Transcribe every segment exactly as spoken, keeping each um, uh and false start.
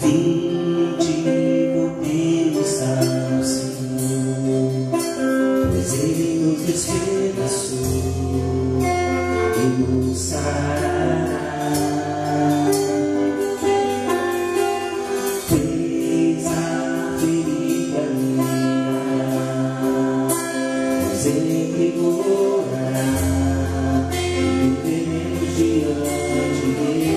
Bendito teus anos, Senhor, pois Ele nos despedaçou e nos sarará. Fez a ferida minha, pois Ele rigorará e teremos diante dele.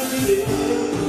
Thank you.